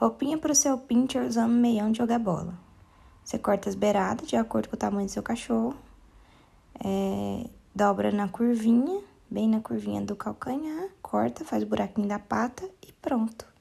Roupinha para o seu pinscher usando meião de jogar bola. Você corta as beiradas de acordo com o tamanho do seu cachorro. Dobra na curvinha, bem na curvinha do calcanhar. Corta, faz o buraquinho da pata e pronto.